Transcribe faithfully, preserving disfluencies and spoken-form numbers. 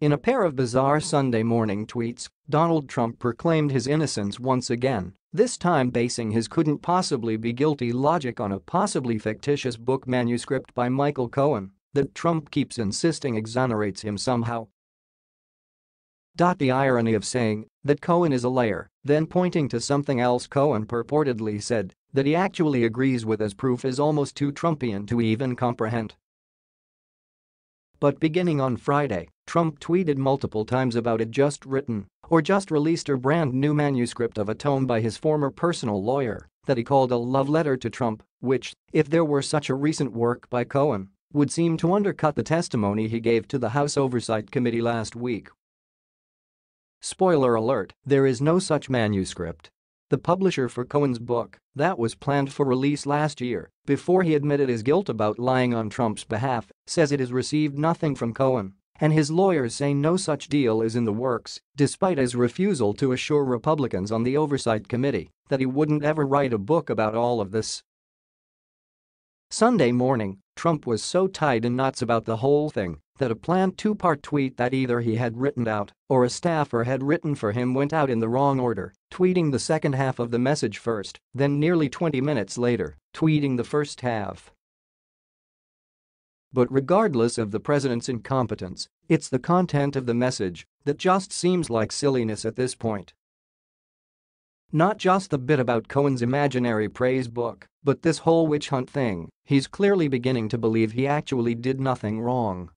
In a pair of bizarre Sunday morning tweets, Donald Trump proclaimed his innocence once again, this time basing his couldn't possibly be guilty logic on a possibly fictitious book manuscript by Michael Cohen that Trump keeps insisting exonerates him somehow. The irony of saying that Cohen is a liar, then pointing to something else Cohen purportedly said that he actually agrees with as proof is almost too Trumpian to even comprehend. But beginning on Friday, Trump tweeted multiple times about a just written or just released or brand new manuscript of a tome by his former personal lawyer that he called a love letter to Trump, which, if there were such a recent work by Cohen, would seem to undercut the testimony he gave to the House Oversight Committee last week. Spoiler alert, there is no such manuscript. The publisher for Cohen's book, that was planned for release last year, before he admitted his guilt about lying on Trump's behalf, says it has received nothing from Cohen, and his lawyers say no such deal is in the works, despite his refusal to assure Republicans on the Oversight Committee that he wouldn't ever write a book about all of this. Sunday morning, Trump was so tied in knots about the whole thing that a planned two-part tweet that either he had written out or a staffer had written for him went out in the wrong order, tweeting the second half of the message first, then nearly twenty minutes later, tweeting the first half. But regardless of the president's incompetence, it's the content of the message that just seems like silliness at this point. Not just the bit about Cohen's imaginary praise book, but this whole witch hunt thing, he's clearly beginning to believe he actually did nothing wrong.